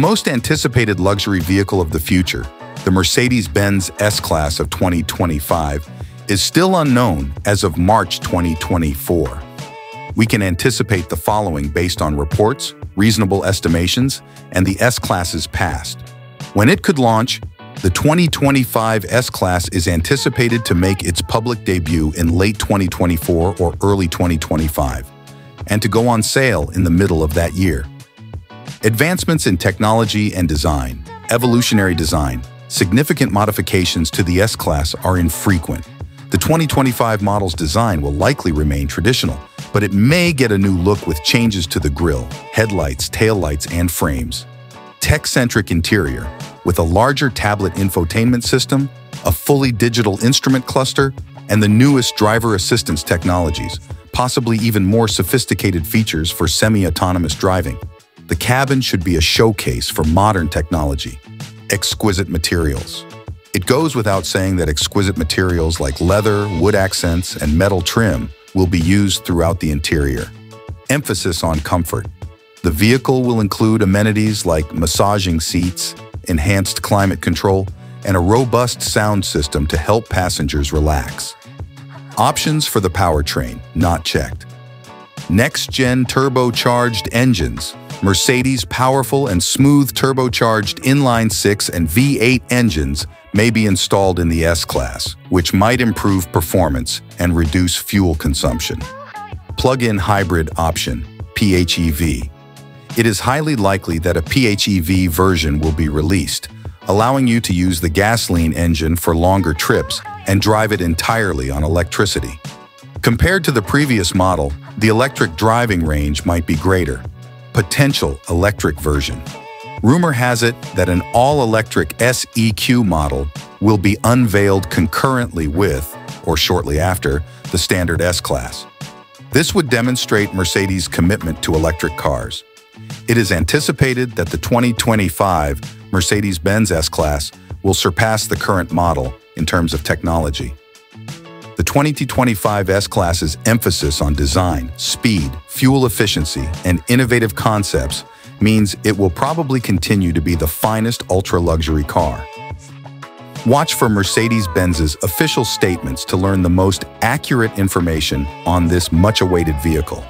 most anticipated luxury vehicle of the future, the Mercedes-Benz S-Class of 2025, is still unknown as of March 2024. We can anticipate the following based on reports, reasonable estimations, and the S-Class's past. When it could launch, the 2025 S-Class is anticipated to make its public debut in late 2024 or early 2025, and to go on sale in the middle of that year. Advancements in technology and design, evolutionary design, significant modifications to the S-Class are infrequent. The 2025 model's design will likely remain traditional, but it may get a new look with changes to the grille, headlights, taillights, and frames. Tech-centric interior, with a larger tablet infotainment system, a fully digital instrument cluster, and the newest driver assistance technologies, possibly even more sophisticated features for semi-autonomous driving. The cabin should be a showcase for modern technology. Exquisite materials. It goes without saying that exquisite materials like leather, wood accents, and metal trim will be used throughout the interior. Emphasis on comfort. The vehicle will include amenities like massaging seats, enhanced climate control, and a robust sound system to help passengers relax. Options for the powertrain, not checked. Next-gen turbocharged engines. Mercedes' powerful and smooth turbocharged inline-6 and V8 engines may be installed in the S-Class, which might improve performance and reduce fuel consumption. Plug-in hybrid option, PHEV. It is highly likely that a PHEV version will be released, allowing you to use the gasoline engine for longer trips and drive it entirely on electricity. Compared to the previous model, the electric driving range might be greater. Potential electric version. Rumor has it that an all-electric S-EQ model will be unveiled concurrently with, or shortly after, the standard S-Class. This would demonstrate Mercedes' commitment to electric cars. It is anticipated that the 2025 Mercedes-Benz S-Class will surpass the current model in terms of technology. The 2025 S-Class's emphasis on design, speed, fuel efficiency, and innovative concepts means it will probably continue to be the finest ultra-luxury car. Watch for Mercedes-Benz's official statements to learn the most accurate information on this much-awaited vehicle.